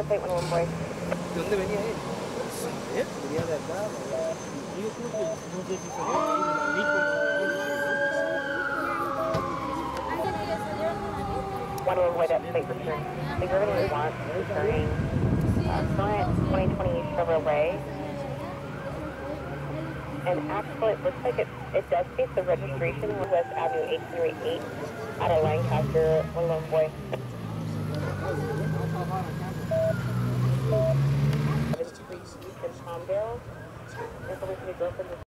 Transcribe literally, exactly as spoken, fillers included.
¿De dónde venía él? ¿Eh? Venía de acá, yo creo que no sé si It's a place you can calm down. It's a place you can go from the